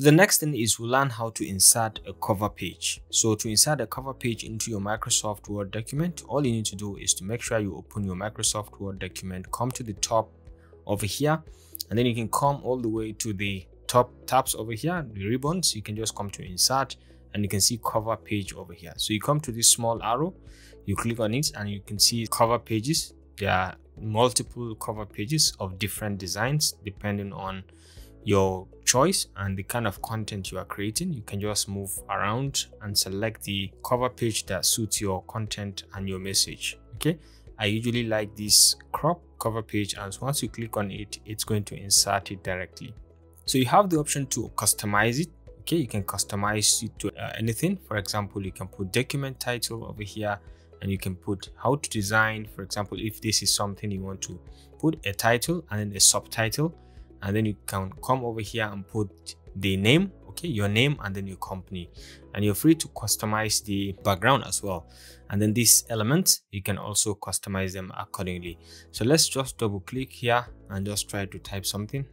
So the next thing is we'll learn how to insert a cover page. So to insert a cover page into your Microsoft Word document, all you need to do is to make sure you open your Microsoft Word document, come to the top over here, and then you can come all the way to the top tabs over here, the ribbons. You can just come to insert and you can see cover page over here. So you come to this small arrow, you click on it, and you can see cover pages. There are multiple cover pages of different designs depending on your choice and the kind of content you are creating. You can just move around and select the cover page that suits your content and your message. Okay, I usually like this crop cover page, and once you click on it, it's going to insert it directly. So you have the option to customize it. Okay, you can customize it to anything. For example, you can put document title over here, and you can put how to design. For example, if this is something you want to put a title and then a subtitle, and then you can come over here and put the name, okay, your name and then your company, and you're free to customize the background as well. And then these elements, you can also customize them accordingly. So let's just double click here and just try to type something.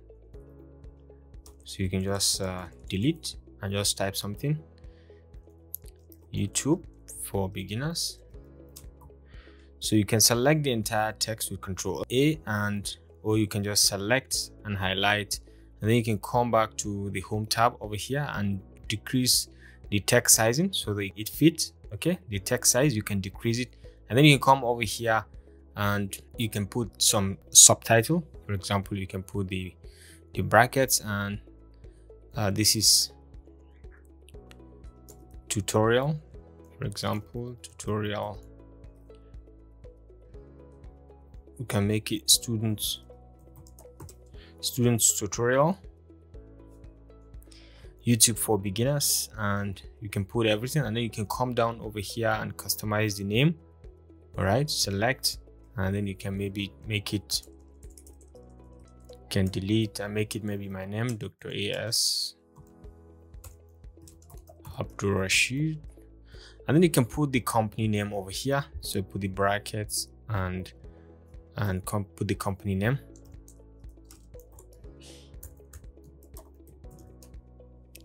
So you can just delete and just type something. YouTube for beginners. So you can select the entire text with Control A, and or you can just select and highlight, and then you can come back to the home tab over here and decrease the text sizing so that it fits. Okay, the text size, you can decrease it, and then you can come over here and you can put some subtitle. For example, you can put the brackets and this is tutorial, for example, tutorial. You can make it students tutorial, YouTube for beginners, and you can put everything, and then you can come down over here and customize the name. All right, select, and then you can maybe make it, can delete and make it maybe my name, Dr. A.S. Abdul Rashid, and then you can put the company name over here. So put the brackets and put the company name.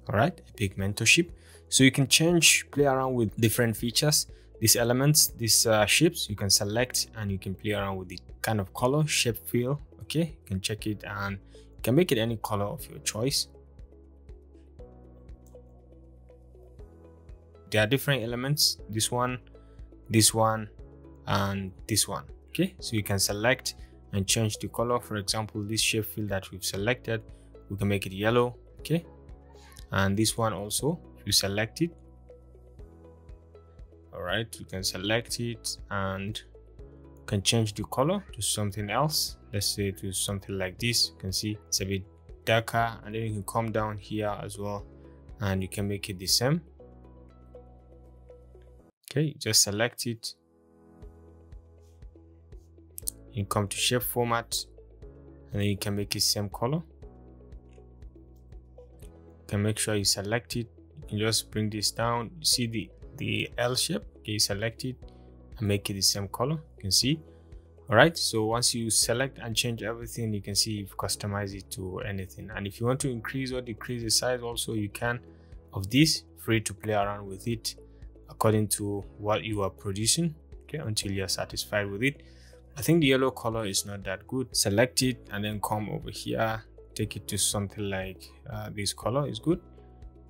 All right, EPIC Mentorship. So you can change, play around with different features, these elements, these shapes. You can select and you can play around with the kind of color, shape, feel. Okay, you can check it and you can make it any color of your choice. There are different elements, this one, and this one. Okay, so you can select and change the color. For example, this shape field that we've selected, we can make it yellow. Okay, and this one also, if you select it, all right, you can select it and can change the color to something else. Let's say to something like this. You can see it's a bit darker, and then you can come down here as well and you can make it the same. Okay, just select it. You come to shape format, and then you can make it same color. You can make sure you select it. You can just bring this down. You see the L shape. Okay, you select it and make it the same color. You can see. All right. So once you select and change everything, you can see you've customized it to anything. And if you want to increase or decrease the size, also you can of this. Free to play around with it according to what you are producing. Okay, until you are satisfied with it. I think the yellow color is not that good. Select it and then come over here, take it to something like this color is good.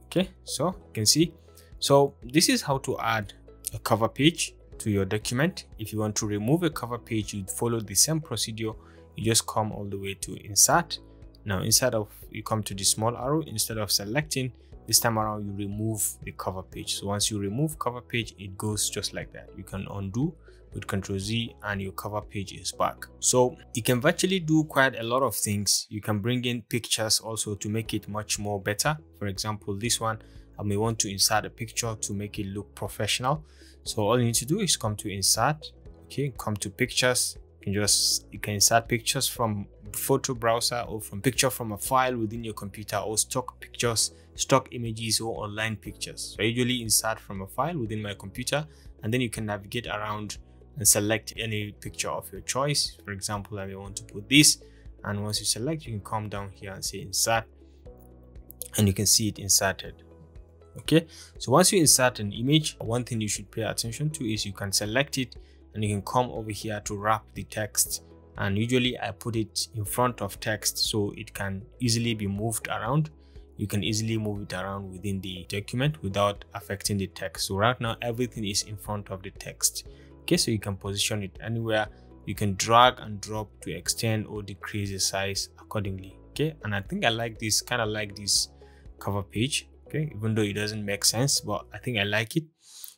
Okay, so you can see. So this is how to add a cover page to your document. If you want to remove a cover page, you follow the same procedure. You just come all the way to insert. Now instead of, you come to the small arrow, instead of selecting, this time around you remove the cover page. So once you remove cover page, it goes just like that. You can undo with Ctrl Z and your cover page is back. So you can virtually do quite a lot of things. You can bring in pictures also to make it much more better. For example, this one, I may want to insert a picture to make it look professional. So all you need to do is come to insert. Okay, come to pictures. You can insert pictures from photo browser or from picture from a file within your computer, or stock pictures, stock images, or online pictures. So I usually insert from a file within my computer, and then you can navigate around and select any picture of your choice. For example, I may want to put this, and once you select, you can come down here and say insert, and you can see it inserted. Okay, so once you insert an image, one thing you should pay attention to is you can select it and you can come over here to wrap the text. And usually I put it in front of text so it can easily be moved around. You can easily move it around within the document without affecting the text. So right now everything is in front of the text. Okay, so you can position it anywhere. You can drag and drop to extend or decrease the size accordingly. Okay, and I think I like this, kind of like this cover page. Okay, even though it doesn't make sense, but I think I like it.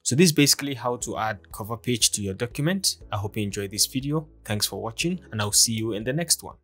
So this is basically how to add cover page to your document. I hope you enjoyed this video. Thanks for watching, and I'll see you in the next one.